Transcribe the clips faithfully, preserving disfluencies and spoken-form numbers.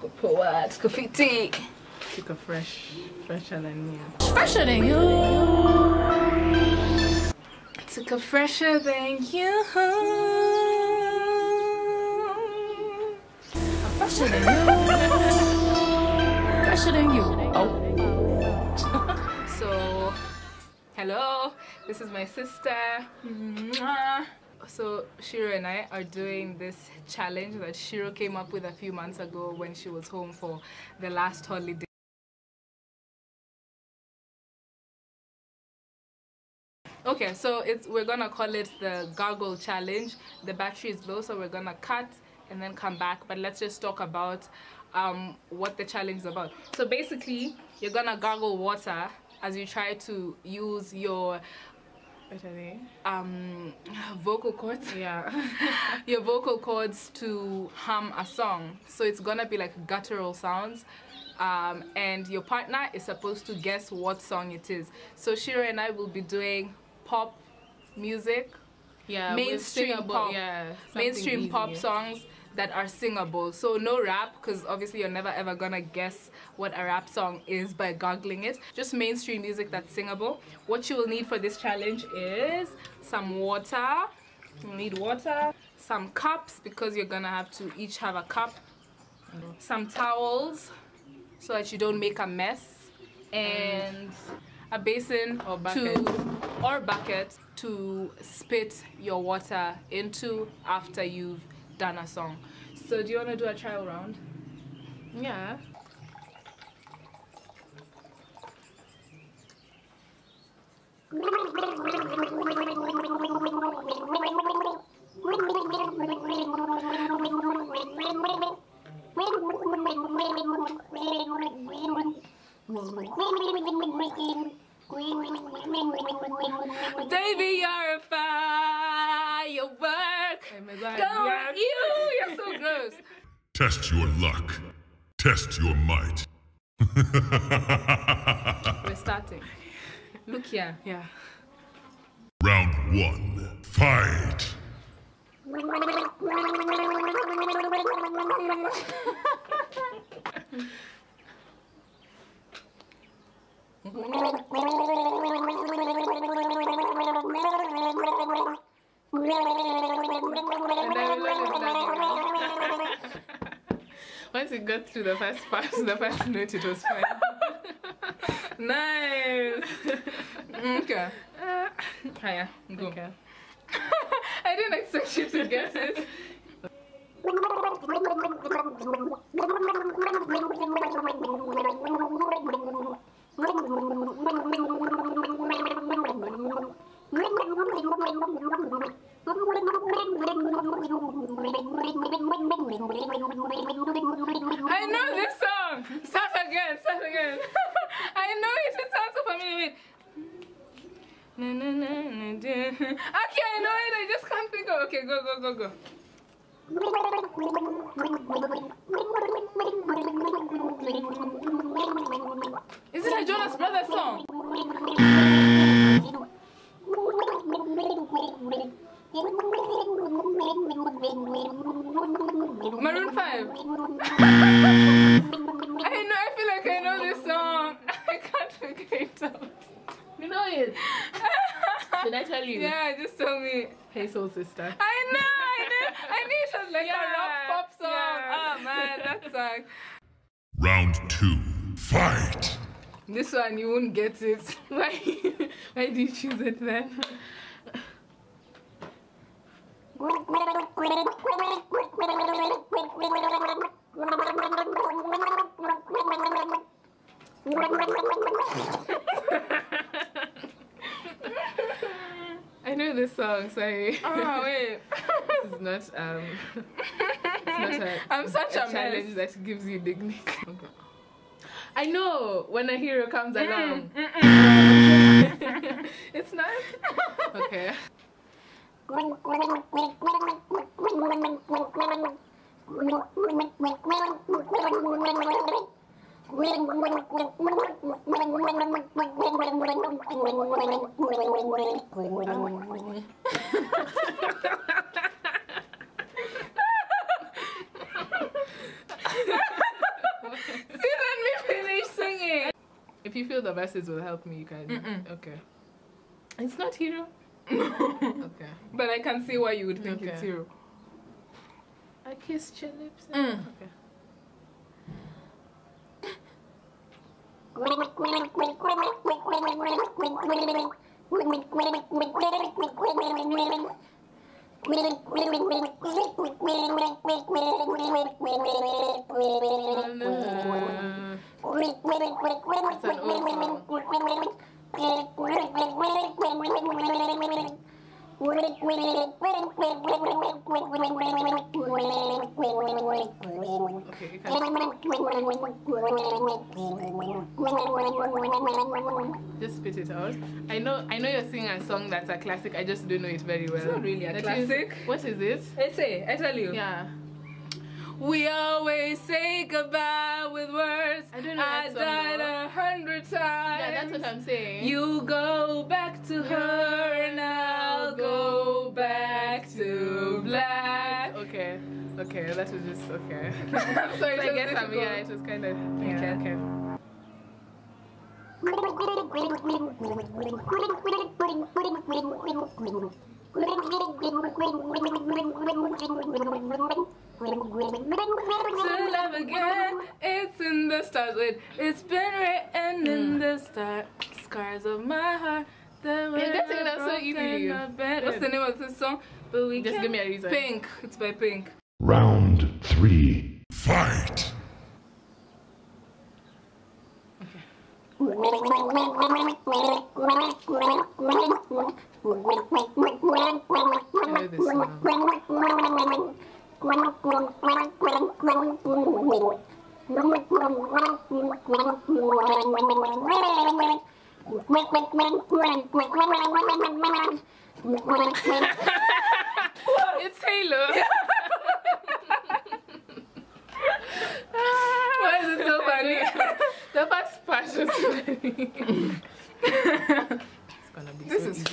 Kupo wax, kufiti. Kiko fresh, fresher than you. Fresher than you. Kiko fresher than you. I'm fresher than you. Fresher than you. Oh. So, hello. This is my sister. Mwah. So Shiro and I are doing this challenge that Shiro came up with a few months ago when she was home for the last holiday. Okay, so it's we're gonna call it the gargoyle challenge. The battery is low, so we're gonna cut and then come back, but let's just talk about um, what the challenge is about. So basically, you're gonna gargle water as you try to use your Um, vocal cords. Yeah. Your vocal cords to hum a song. So it's gonna be like guttural sounds, um, and your partner is supposed to guess what song it is. So Shiro and I will be doing pop music. Yeah. Mainstream pop. Yeah. Mainstream easy. Pop songs that are singable. So no rap, because obviously you're never ever gonna guess what a rap song is by googling it. Just mainstream music that's singable. What you will need for this challenge is some water. You need water, some cups, because you're gonna have to each have a cup, some towels so that you don't make a mess, and a basin or bucket to, or bucket to spit your water into after you've done a song. So do you want to do a trial round? Yeah. Baby, you're a firework. Don't you! You're so gross. Test your luck. Test your might. We're starting. Look here. Yeah. Round one. Fight. Once it got through the first part, the first note, it was fine. Nice. Okay. Uh, Hiya, go. Okay. I didn't expect you to guess it. I know this song! Start again, start again. I know it, it sounds so familiar. Okay, I know it, I just can't think of it. Okay, go, go, go, go. Is it a Jonas Brothers song? Maroon five. I know, I feel like I know this song. I can't figure it out. You know it. Should I tell you? Yeah, just tell me. Hey Soul Sister. I know, I knew, I knew it was like yeah, a rock pop song. Yeah. Oh man, that song. Round two, fight. This one, you won't get it. Why, why do you choose it then? I know this song, sorry. Oh wait. This is not um it's not a, I'm such a, a challenge that gives you dignity. Okay. I know when a hero comes mm. along. Mm -mm. It's not okay. If you feel the verses will help me, you can. Mm-mm. Okay. It's not Hero. Okay. But I can see why you would think okay. it's Hero. I kissed your lips. Mm. Okay. Just spit it out. I know I know you're singing a song that's a classic, I just don't know it very well. It's not really a that classic. Is, what is it? It's a, I tell you. Yeah. We always say goodbye with words. I don't know I that song died a hundred times. Yeah, that's what I'm saying. You go back to her and I'll go back to black. Okay. Okay, that was just okay. I'm sorry, so I guess I'm yeah, it was kind of yeah, okay. okay. To love again, it's in the stars. Wait, it's been written mm. in the star scars of my heart. That yeah, that's it. That's so easy. What's the name of this song? But we just give me a reason. Pink. It's by Pink. Round three. Fight. It's Halo. Why is it so funny? The first part is funny. It's gonna be this so is easy. Fun.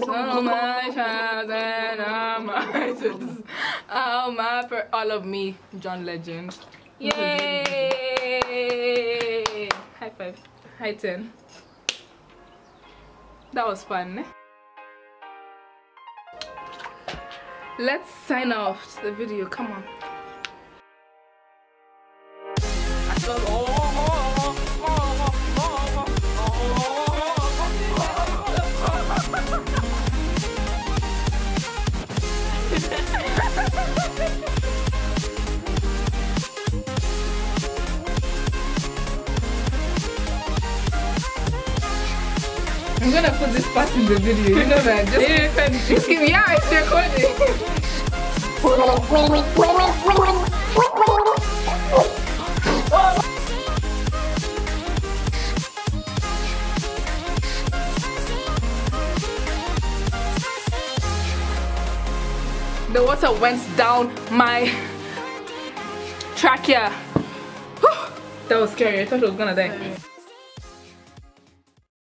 So my child and all my, all my per all of me, John Legend. Yay! High five. High ten. That was fun. Let's sign off the video. Come on. I'm gonna put this part in the video, you know that. Just, just give me, yeah, it's recording. The water went down my trachea. That was scary, I thought I was gonna die.